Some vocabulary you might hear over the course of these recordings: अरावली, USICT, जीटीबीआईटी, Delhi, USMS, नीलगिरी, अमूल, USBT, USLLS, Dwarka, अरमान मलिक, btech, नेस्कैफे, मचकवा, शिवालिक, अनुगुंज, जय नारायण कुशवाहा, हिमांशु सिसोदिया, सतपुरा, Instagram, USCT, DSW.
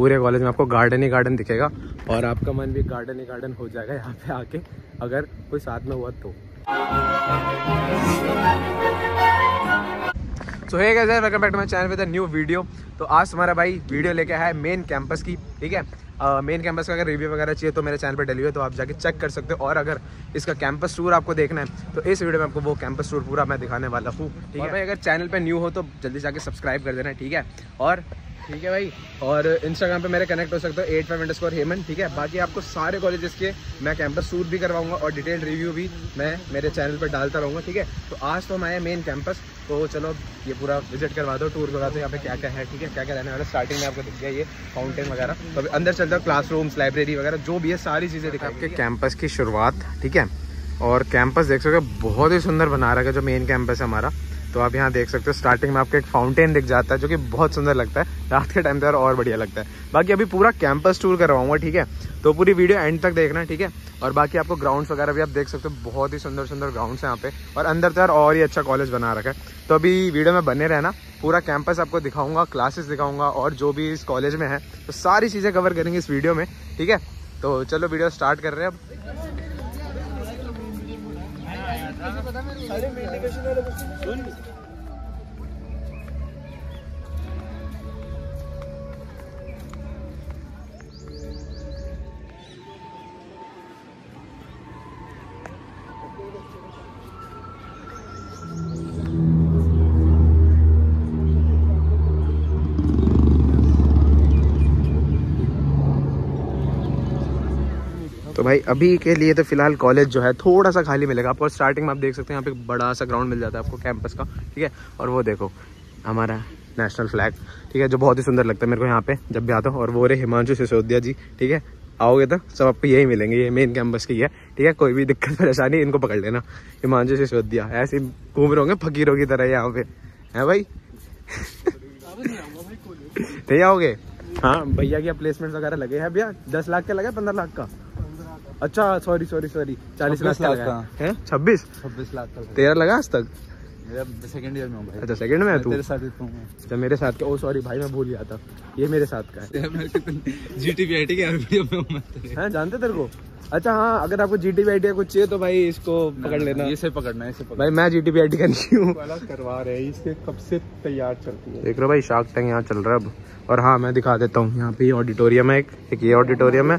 पूरे कॉलेज में आपको गार्डन ही गार्डन दिखेगा और आपका मन भी गार्डन ही गार्डन हो जाएगा यहाँ पे आके, अगर कोई साथ में हुआ तो। So hey guys, welcome back to my channel with a new video. तो आज हमारा भाई वीडियो लेके आया है मेन कैंपस की, ठीक है। मेन कैंपस का अगर रिव्यू वगैरह चाहिए तो मेरे चैनल पे डली हुई है, तो आप जाके चेक कर सकते हो। और अगर इसका कैंपस टूर आपको देखना है तो इस वीडियो में आपको वो कैंपस टूर पूरा मैं दिखाने वाला हूँ, ठीक है भाई। अगर चैनल पे न्यू हो तो जल्दी जाके सब्सक्राइब कर देना, ठीक है। और ठीक है भाई, और इंस्टाग्राम पे मेरे कनेक्ट हो सकते हो 85_हेमन, ठीक है। बाकी आपको सारे कॉलेजेस के मैं कैंपस टूर भी करवाऊंगा और डिटेल रिव्यू भी मैं मेरे चैनल पर डालता रहूँगा, ठीक है। तो आज तो मैं मेन कैंपस, तो चलो ये पूरा विजिट करवा दो, टूर करवा दो, यहाँ पे क्या क्या है, ठीक है, क्या क्या रहने वाला। स्टार्टिंग में आपको दिख गया ये फाउंटेन वगैरह, तो अभी अंदर चलता है क्लासरूम्स, लाइब्रेरी वगैरह जो भी है सारी चीज़ें दिखा आपके कैंपस की शुरुआत, ठीक है। और कैंपस देख सकते हो बहुत ही सुंदर बना रखा है जो मेन कैंपस है हमारा, तो आप यहाँ देख सकते हो। स्टार्टिंग में आपको एक फाउंटेन दिख जाता है जो कि बहुत सुंदर लगता है, रात के टाइम पर और बढ़िया लगता है। बाकी अभी पूरा कैंपस टूर करवाऊंगा, ठीक है, तो पूरी वीडियो एंड तक देखना, ठीक है। और बाकी आपको ग्राउंड्स वगैरह भी आप देख सकते हो, बहुत ही सुंदर सुंदर ग्राउंड्स हैं यहाँ पे, और अंदर तक और ही अच्छा कॉलेज बना रखा है। तो अभी वीडियो में बने रहना, पूरा कैंपस आपको दिखाऊंगा, क्लासेस दिखाऊंगा और जो भी इस कॉलेज में है तो सारी चीज़ें कवर करेंगे इस वीडियो में, ठीक है। तो चलो वीडियो स्टार्ट कर रहे हैं अब। तो भाई अभी के लिए तो फिलहाल कॉलेज जो है थोड़ा सा खाली मिलेगा आपको। स्टार्टिंग में आप देख सकते हैं यहाँ पे बड़ा सा ग्राउंड मिल जाता है आपको कैंपस का, ठीक है। और वो देखो हमारा नेशनल फ्लैग, ठीक है, जो बहुत ही सुंदर लगता है मेरे को यहाँ पे जब भी आता हूँ। और वो रहे हिमांशु सिसोदिया जी, ठीक है, आओगे तो सब आपको यही मिलेंगे, ये मेन कैंपस की है, ठीक है। कोई भी दिक्कत परेशानी इनको पकड़ लेना, हिमांशु सिसोदिया। ऐसे घूम रहे होंगे फकीरों की तरह यहाँ पे, है भाई, नहीं आओगे। हाँ भैया की प्लेसमेंट वगैरह लगे हैं भैया, 10 लाख का लगा, 15 लाख का, अच्छा सॉरी 40 लाख का है, 26 लाख का, 13 लगा आज तक। सेकंड ईयर में हूं भाई। अच्छा सेकंड में है तू, तेरे साथ ही हूं। तो मेरे साथ का, ओ सॉरी भाई मैं भूल गया था, ये मेरे साथ का है। जीटीबीआईटी के वीडियो में मत हैं, जानते तेरे को। अच्छा हाँ, अगर आपको जीटीबीआईटी कुछ चाहिए तो भाई इसको पकड़ लेना, इसे पकड़ना है, इसे पकड़ना। भाई मैं जीटीबीआईटी का नहीं हूं, अलग करवा रहे हैं, इससे कब से तैयार चलती है। देख रहे हो भाई, शार्क टैंक यहाँ चल रहा है अब। और हाँ मैं दिखा देता हूँ, यहाँ पे ऑडिटोरियम है, एक ये ऑडिटोरियम है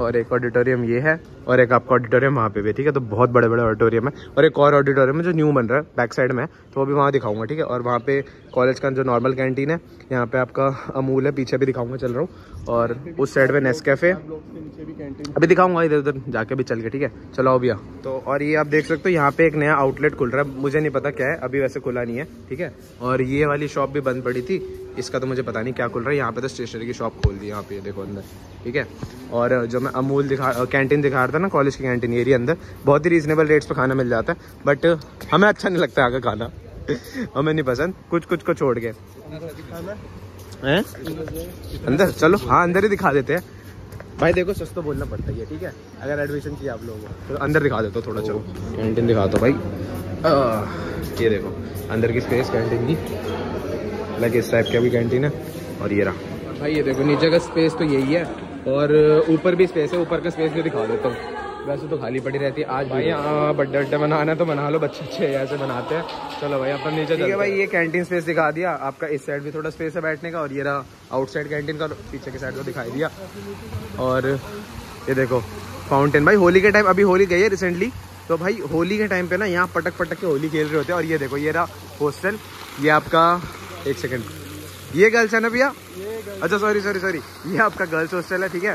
और एक ऑडिटोरियम ये है और एक आपका ऑडिटोरियम वहाँ पे भी, ठीक है। तो बहुत बड़े बड़े ऑडिटोरियम है और एक और ऑडिटोरियम है जो न्यू बन रहा है बैक साइड में, तो वो भी वहाँ दिखाऊंगा, ठीक है। और वहाँ पे कॉलेज का जो नॉर्मल कैंटीन है, यहाँ पे आपका अमूल है, पीछे भी दिखाऊंगा, चल रहा हूँ। और उस साइड में नेस्कैफे, अभी दिखाऊंगा इधर उधर जाके भी चल के, ठीक है, चलाओ भैया। तो और ये आप देख सकते हो यहाँ पे एक नया आउटलेट खुल रहा है, मुझे नहीं पता क्या है, अभी वैसे खुला नहीं है, ठीक है। और ये वाली शॉप भी बंद पड़ी थी, इसका तो मुझे पता नहीं क्या खुल रहा है। यहाँ पे तो स्टेशनरी की शॉप खोल दी यहाँ पे, देखो अंदर, ठीक है। और जो मैं अमूल कैंटीन दिखा रहा था ना, कॉलेज की कैंटीन, एरिया अंदर बहुत ही रीजनेबल रेट्स पे खाना मिल जाता है, बट हमें अच्छा नहीं लगता आगे खाना, हमें नहीं पसंद, कुछ कुछ को छोड़ के हैं अंदर। चलो हाँ अंदर ही दिखा देते हैं भाई, देखो सस्ता बोलना पड़ता है, ठीक है। अगर एडमिशन किया आप लोगों को तो अंदर दिखा देता हूँ थोड़ा, चलो कैंटीन दिखा दो भाई। ये देखो अंदर की स्पेस कैंटीन की, लाइक इस टाइप का भी कैंटीन है। और ये रहा भाई, ये देखो नीचे का स्पेस तो यही है और ऊपर भी स्पेस है, ऊपर का स्पेस भी दिखा देता हूँ। वैसे तो खाली पड़ी रहती है आज भाई, हाँ बड्डे अड्डे बनाना तो बना लो, बच्चे अच्छे ऐसे बनाते हैं। चलो भाई अपन नीचे चलते हैं भाई, ये कैंटीन स्पेस दिखा दिया आपका, इस साइड भी थोड़ा स्पेस है बैठने का। और ये रहा आउटसाइड कैंटीन का, पीछे के साइड को दिखाई दिया। और ये देखो फाउंटेन भाई, होली के टाइम, अभी होली गई है रिसेंटली, तो भाई होली के टाइम पे ना यहाँ पटक पटक के होली खेल रहे होते हैं। और ये देखो ये रहा हॉस्टल, ये आपका, एक सेकेंड, ये गर्ल्स है ना भैया, अच्छा सॉरी ये आपका गर्ल्स हॉस्टल है, ठीक है।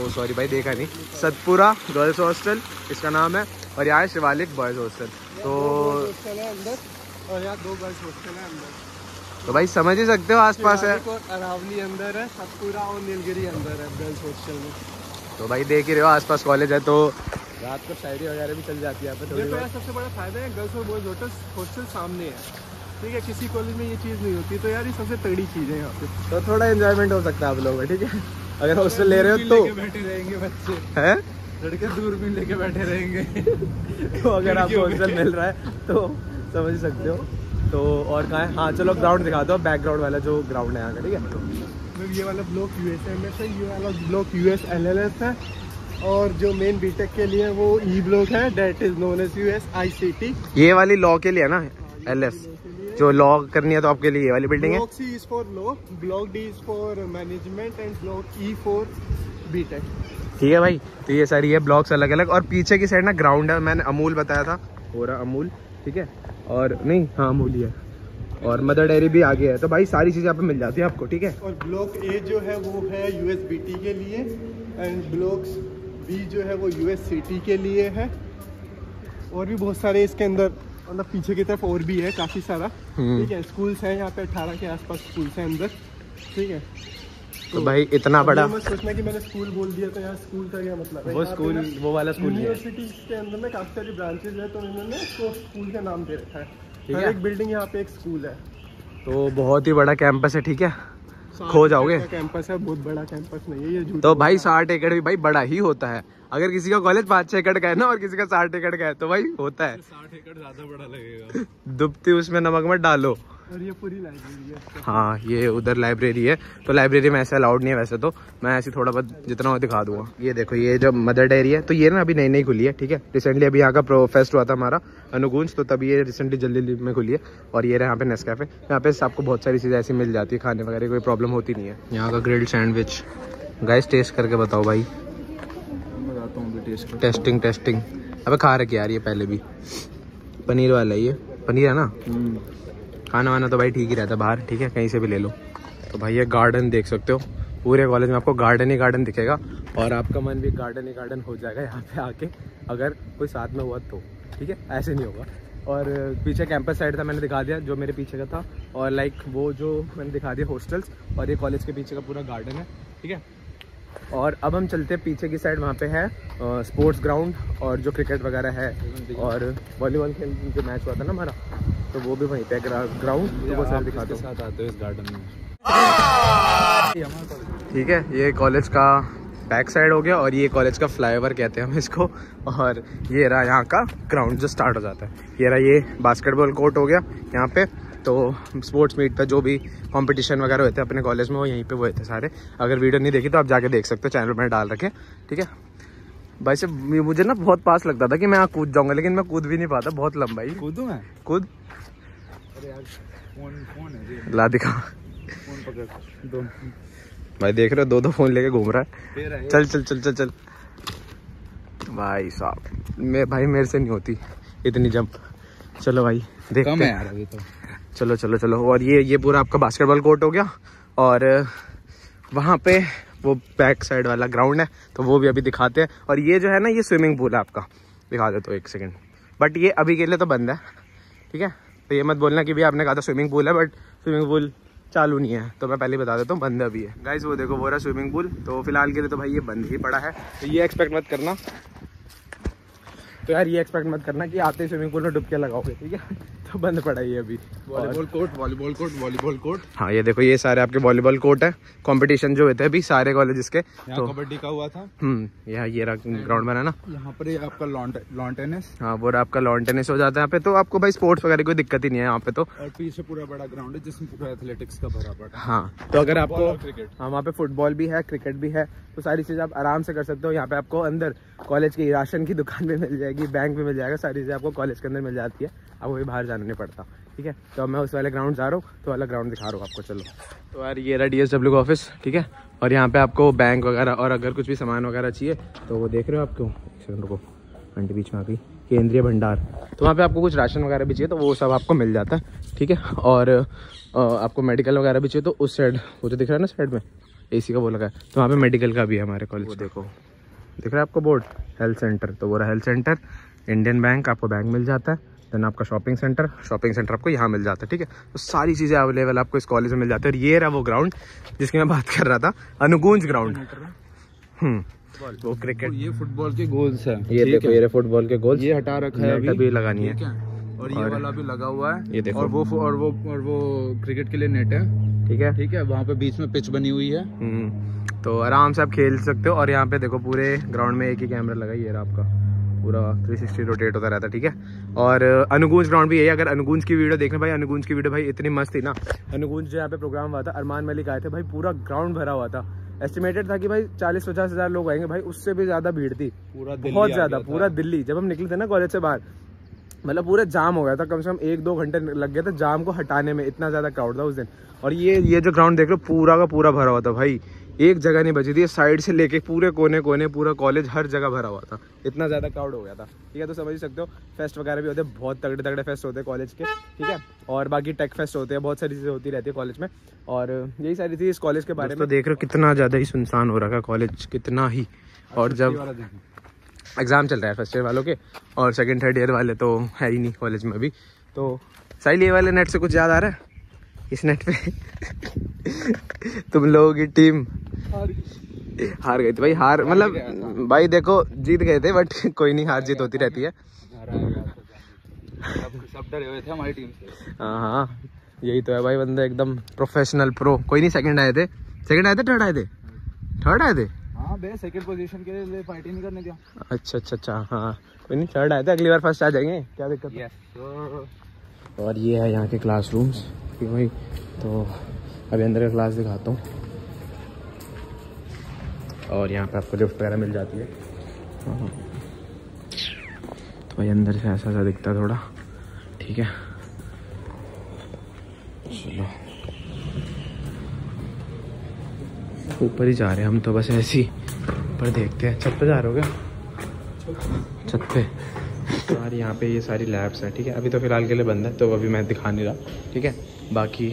ओ सॉरी भाई देखा नहीं, सतपुरा गर्ल्स हॉस्टल इसका नाम है। और यहाँ है शिवालिक बॉयज़ हॉस्टल, तो और यहाँ 2 गर्ल्स हॉस्टल है अंदर, तो भाई समझ ही सकते हो आसपास है, अरावली अंदर है, सतपुरा और नीलगिरी अंदर है गर्ल्स हॉस्टल में। तो भाई देख ही रहे हो आसपास कॉलेज है, तो रात को शायरी वगैरह भी चल जाती है यहाँ पे थोड़ी। तो सबसे बड़ा फायदा है गर्ल्स और बॉयज हॉस्टल सामने है, ठीक है, किसी कॉलेज में ये चीज़ नहीं होती, तो यार ये सबसे तगड़ी चीज़ है यहाँ पे, तो थोड़ा एंजॉयमेंट हो सकता है आप लोगों का, ठीक है। अगर हॉस्टल ले रहे हो तो बैठे रहेंगे बच्चे, है लड़के दूरबीन लेके बैठे रहेंगे, तो अगर आपको हॉस्टल मिल रहा है तो समझ सकते हो। तो और कहाँ है, हाँ चलो ग्राउंड दिखा दो, बैकग्राउंड वाला जो ग्राउंड है यहाँ का, ठीक है। ये वाला ब्लॉक USMS है, ये वाला ब्लॉक USLLS है, और जो मेन बीटेक के लिए वो ई ब्लॉक है, that is known as USICT। ये वाली लॉ के लिए ना LS, जो लॉ करनी है तो आपके लिए ये वाली बिल्डिंग है। Block C is for law, block D is for management and block E for BTech. ठीक है भाई, तो ये सारी है ब्लॉक्स अलग अलग। और पीछे की साइड ना ग्राउंड है, मैंने अमूल बताया था, हो रहा अमूल, ठीक है, और नहीं हाँ अमूल ही है, और मदर डेयरी भी आगे है। तो भाई सारी चीज़ें यहाँ पे मिल जाती है आपको, ठीक है। और ब्लॉक A जो है वो है USBT के लिए, एंड ब्लॉक B जो है वो USCT के लिए है, और भी बहुत सारे इसके अंदर मतलब पीछे की तरफ और भी है काफ़ी सारा, ठीक है। स्कूल्स हैं यहाँ पे 18 के आसपास स्कूल्स हैं अंदर, ठीक है। तो भाई इतना बड़ा मत सोचना कि मैंने स्कूल बोल दिया तो यहाँ स्कूल का क्या मतलब है, वो स्कूल वो वाला स्कूल है। यूनिवर्सिटीज के अंदर में काफ़ी सारी ब्रांचेज है, तो इन्होंने इसको स्कूल का नाम दे रखा है। हर एक बिल्डिंग यहाँ पे एक स्कूल है, तो बहुत ही बड़ा कैंपस है, ठीक है, खो जाओगे। कैंपस है, बहुत बड़ा कैंपस नहीं है ये। तो भाई 60 एकड़ भी भाई बड़ा ही होता है। अगर किसी का कॉलेज 5-6 एकड़ का है ना और किसी का 60 एकड़ का है तो भाई होता है। 60 एकड़ ज्यादा बड़ा लगेगा। दुबती उसमें नमक मत डालो। और ये पूरी लाइब्रेरी है। हाँ ये उधर लाइब्रेरी है, तो लाइब्रेरी में ऐसा अलाउड नहीं है वैसे तो, मैं ऐसे थोड़ा बहुत जितना हो दिखा दूंगा। ये देखो, ये जो मदर डेयरी है तो ये ना अभी नई नई खुली है, ठीक है। रिसेंटली अभी यहाँ का प्रोफेस्ट हुआ था हमारा अनुगुंज, तो तभी ये रिसेंटली जल्दी में खुली है। और ये रहा यहाँ पे नेस्कैफे, यहाँ पे आपको बहुत सारी चीज़ें ऐसी मिल जाती है, खाने वगैरह की कोई प्रॉब्लम होती नहीं है। यहाँ का ग्रिल्ड सैंडविच गाइस टेस्ट करके बताओ भाई। टेस्टिंग अब खा रखी यार, ये पहले भी पनीर वाला, ये पनीर है ना। खाना वाना तो भाई ठीक ही रहता बाहर, ठीक है, कहीं से भी ले लो। तो भाई ये गार्डन देख सकते हो, पूरे कॉलेज में आपको गार्डन ही गार्डन दिखेगा, और आपका मन भी गार्डन ही गार्डन हो जाएगा यहाँ पे आके, अगर कोई साथ में हुआ तो, ठीक है, ऐसे नहीं होगा। और पीछे कैंपस साइड था, मैंने दिखा दिया जो मेरे पीछे का था, और लाइक वो जो मैंने दिखा दिया हॉस्टल्स, और ये कॉलेज के पीछे का पूरा गार्डन है, ठीक है। और अब हम चलते हैं पीछे की साइड, वहाँ पे है स्पोर्ट्स ग्राउंड, और जो क्रिकेट वगैरह है और वॉलीबॉल खेल जो मैच हुआ था ना हमारा, तो वो भी वहीं पे ग्राउंड, तो वो सारे दिखाते हैं साथ आते हो इस गार्डन में, ठीक है। ये कॉलेज का बैक साइड हो गया, और ये कॉलेज का फ्लाईओवर कहते हैं हम इसको। और ये रहा यहाँ का ग्राउंड जो स्टार्ट हो जाता है, ये रहा, ये बास्केटबॉल कोर्ट हो गया यहाँ पे। तो स्पोर्ट्स मीट पर जो भी कंपटीशन वगैरह होते हैं अपने कॉलेज में, वो यहीं पे हुए थे सारे। अगर वीडियो नहीं देखी तो आप जाके देख सकते हो, चैनल पर डाल रखे, ठीक है। भाई से मुझे ना बहुत पास लगता था कि मैं यहाँ कूद जाऊँगा, लेकिन मैं कूद भी नहीं पाता, बहुत लंबा ही कूदूँ मैं कूद। अरे यार फोन है, ला दिखा फोन पकड़ दो भाई, देख रहे हो दो फोन लेके घूम रहा है। चल चल चल चल चल भाई साहब, भाई मेरे से नहीं होती इतनी जंप। चलो भाई देखते हैं यार अभी तो, चलो चलो चलो। और ये पूरा आपका बास्केटबॉल कोर्ट हो गया, और वहाँ पे वो बैक साइड वाला ग्राउंड है, तो वो भी अभी दिखाते हैं। और ये जो है ना, ये स्विमिंग पूल है आपका, दिखा देते हो एक सेकंड, बट ये अभी के लिए तो बंद है, ठीक है। तो ये मत बोलना कि भी आपने कहा था स्विमिंग पूल है बट स्विमिंग पूल चालू नहीं है, तो मैं पहले ही बता देता हूँ बंद अभी है। गाइज वो देखो, वो रहा स्विमिंग पूल, तो फिलहाल के लिए तो भाई ये बंद ही पड़ा है, तो ये एक्सपेक्ट मत करना, तो यार ये एक्सपेक्ट मत करना कि आते स्विमिंग पूल में डुबके लगाओगे, ठीक है। तो बंद पड़ा है अभी। वॉलीबॉल कोर्ट हाँ ये देखो, ये सारे आपके वॉलीबॉल कोर्ट है, कंपटीशन जो होते हैं अभी सारे कॉलेजेस के, तो कबड्डी का हुआ था। यहाँ ये ग्राउंड बना ना, यहाँ पर आपका लॉन टेनिस, हाँ वो आपका लॉन टेनिस हो जाता है यहाँ पे। तो आपको भाई स्पोर्ट्स वगैरह कोई दिक्कत ही नहीं है यहाँ पे। तो और पीछे पूरा बड़ा ग्राउंड है जिसमें पूरा एथलेटिक्स का भरा पड़ा, हाँ। तो अगर आपको वहाँ पे फुटबॉल भी है, क्रिकेट भी है, तो सारी चीज़ आप आराम से कर सकते हो। यहाँ पे आपको अंदर कॉलेज की राशन की दुकान भी मिल जाएगी, बैंक भी मिल जाएगा, सारी चीज़ें आपको कॉलेज के अंदर मिल जाती है, आपको भी बाहर नहीं पड़ता, ठीक है। तो मैं उस वाले ग्राउंड जा रहा हूँ, तो अलग ग्राउंड दिखा रहा हूँ आपको, चलो। तो यार ये रहा DSW का ऑफिस, ठीक है। और यहाँ पे आपको बैंक वगैरह और अगर कुछ भी सामान वगैरह चाहिए तो वो देख रहे हो आपको, एक सेकंड रुको, आंटी बीच में आ गई, केंद्रीय भंडार। तो वहाँ पे आपको कुछ राशन वगैरह भी चाहिए तो वो सब आपको मिल जाता है, ठीक है। और आपको मेडिकल वगैरह भी चाहिए तो उस साइड, वो जो दिख रहा है ना साइड में AC का वो लगा है, तो वहाँ पर मेडिकल का भी है हमारे कॉलेज। देखो दिख रहा है आपको बोर्ड, हेल्थ सेंटर, तो वो रहा हेल्थ सेंटर। इंडियन बैंक, आपको बैंक मिल जाता है। देन आपका शॉपिंग सेंटर आपको यहाँ मिल जाता है, ठीक है। तो सारी चीज़ें अवेलेबल आपको इस कॉलेज में मिल जाती है। और ये रहा वो ग्राउंड जिसकी मैं बात कर रहा था, अनुगुंज ग्राउंड। वो क्रिकेट, ये फुटबॉल के गोल्स हैं, ये देखो, ये फुटबॉल के गोल्स, ये हटा रखा है अभी लगानी है, और ये वाला भी लगा हुआ है, ये देखो। और वो क्रिकेट के लिए नेट है, ठीक है। वहाँ पे बीच में पिच बनी हुई है, तो आराम से आप खेल सकते हो। और यहाँ पे देखो पूरे ग्राउंड में एक ही कैमरा लगा, ये रहा आपका, पूरा 360 रोटेट होता रहता है, ठीक है। और अनुगूंज ग्राउंड भी है, अगर अनुगूंज की वीडियो देखना भाई, अनुगूंज की वीडियो भाई इतनी मस्त थी ना। अनुगूंज जो यहाँ पे प्रोग्राम हुआ था, अरमान मलिक आए थे भाई, पूरा ग्राउंड भरा हुआ था। एस्टिमेटेड था कि भाई 40-50 हज़ार लोग आएंगे भाई, उससे भी ज़्यादा भीड़ थी, बहुत ज़्यादा, पूरा दिल्ली। जब हम निकले थे ना कॉलेज से बाहर, मतलब पूरा जाम हो गया था, कम से कम 1-2 घंटे लग गया था जाम को हटाने में, इतना ज़्यादा क्राउड था उस दिन। और ये जो ग्राउंड देख रहे हो पूरा का पूरा भरा हुआ था भाई, एक जगह नहीं बची थी, साइड से लेके पूरे कोने कोने, पूरा कॉलेज हर जगह भरा हुआ था, इतना ज़्यादा क्राउड हो गया था, ठीक है। तो समझ ही सकते हो फेस्ट वगैरह भी होते हैं, बहुत तगड़े तगड़े फेस्ट होते हैं कॉलेज के, ठीक है। और बाकी टेक फेस्ट होते हैं, बहुत सारी चीज़ें होती रहती है कॉलेज में, और यही सारी चीज़ इस कॉलेज के बारे में। देख रहे हो कितना ज़्यादा ही सुनसान हो रहा है कॉलेज, कितना ही। और जब एग्ज़ाम चल रहा है फर्स्ट ईयर वालों के, और सेकेंड थर्ड ईयर वाले तो है ही नहीं कॉलेज में अभी। तो साहिल ये वाले नेट से कुछ याद आ रहा है? इस नेट पे तुम लोगों की टीम हार गई थी भाई, हार मतलब भाई देखो जीत गए थे, बट कोई नहीं, हार जीत होती रहती है। सब डरे हुए थे हमारी टीम से। हाँ, यही तो है भाई, बंदे एकदम प्रोफेशनल प्रो। कोई नहीं, सेकंड आए थे, थर्ड आए थे। हाँ बे, सेकंड पोजीशन के लिए पार्टी नहीं करने दिया। अच्छा, हाँ कोई नहीं, थर्ड आए थे, अगली बार फर्स्ट आ जाएंगे, क्या दिक्कत है। और ये है यहाँ के क्लास रूम्स भाई, तो अभी अंदर का क्लास दिखाता हूँ। और यहाँ पे आपको लिफ्ट वगैरह मिल जाती है। तो भाई अंदर से ऐसा सा दिखता थोड़ा, ठीक है। चलो ऊपर ही जा रहे हैं हम, तो बस ऐसे ही ऊपर देखते हैं। छत पे जा रहे हो क्या? छत पे यार, यहाँ पे ये सारी लैब्स हैं, ठीक है। अभी तो फ़िलहाल के लिए बंद है, तो अभी मैं दिखा नहीं रहा, ठीक है। बाकी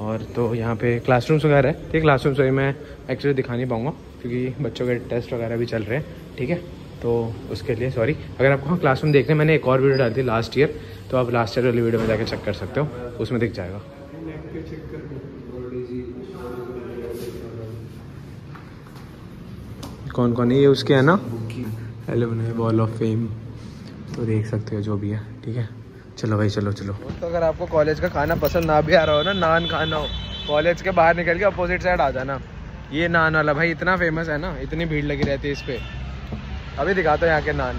और तो यहाँ पे क्लासरूम्स वगैरह है, ठीक है। क्लासरूम्स वही मैं एक्चुअली दिखा नहीं पाऊँगा क्योंकि बच्चों के टेस्ट वगैरह भी चल रहे हैं, ठीक है। तो उसके लिए सॉरी, अगर आपको क्लासरूम देखने, मैंने एक और वीडियो डाली थी लास्ट ईयर, तो आप लास्ट ईयर वाली वीडियो में जाकर चेक कर सकते हो, उसमें दिख जाएगा। कौन कौन है ये उसके है ना, एलुमनाई वॉल ऑफ फेम, तो देख सकते हो जो भी है, ठीक है। चलो भाई चलो। तो अगर आपको कॉलेज का खाना पसंद ना भी आ रहा हो ना, नान खाना हो, कॉलेज के बाहर निकल के अपोजिट साइड आ जाना। ये नान वाला भाई इतना फेमस है ना, इतनी भीड़ लगी रहती है इस पे। अभी दिखाता हूँ यहाँ के नान,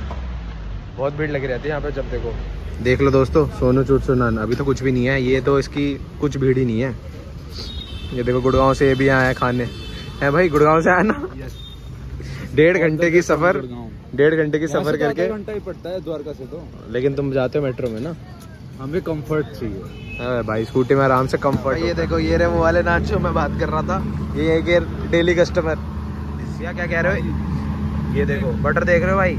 बहुत भीड़ लगी रहती है यहाँ पे। जब देखो देख लो दोस्तों, सोनू चूट सो नान, अभी तो कुछ भी नहीं है, ये तो इसकी कुछ भीड़ ही नहीं है। ये देखो गुड़गांव से ये भी आया है खाने, है भाई गुड़गांव से आया ना, 1.5 घंटे की सफ़र, 1.5 घंटे की सफर करके, घंटा ही पड़ता है द्वारका से तो। लेकिन तुम जाते हो मेट्रो में ना, हमें कंफर्ट चाहिए भाई, स्कूटी में आराम से कंफर्ट। ये देखो ये रहे वो वाले नान से मैं बात कर रहा था, ये एक डेली कस्टमर, क्या क्या कह रहे हो। ये देखो बटर देख रहे हो भाई,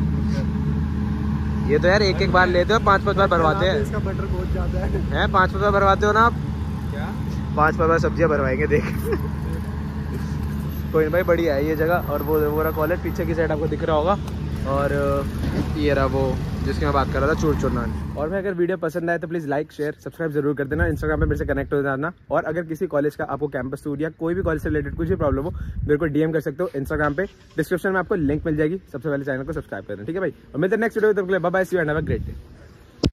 ये तो यार एक बार लेते हो, 5-5 बार भरवाते हैं इसका बटर, बहुत ज्यादा है। 5-5 बार भरवाते हो ना आप? क्या 5-5 बार सब्जियाँ भरवाएंगे देख। कोई भाई बढ़िया है ये जगह। और वो रहा कॉलेज, पीछे की साइड आपको दिख रहा होगा, और ये रहा वो जिसकी मैं बात कर रहा था, चूर चूर नान। और भाई अगर वीडियो पसंद आए तो प्लीज़ लाइक शेयर सब्सक्राइब जरूर कर देना, इंस्टाग्राम पे मेरे से कनेक्ट हो जाना। और अगर किसी कॉलेज का आपको कैंपस टूर या कोई भी कॉलेज से रिलेटेड कुछ भी प्रॉब्लम हो, मेरे को डीएम कर सकते हो इंस्टाग्राम पे, डिस्क्रिप्शन में आपको लिंक मिल जाएगी। सबसे पहले चैनल को सब्सक्राइब करना, ठीक है भाई। और मिलते हैं नेक्स्ट वीडियो, तब तक के लिए bye bye, see you and have a great day.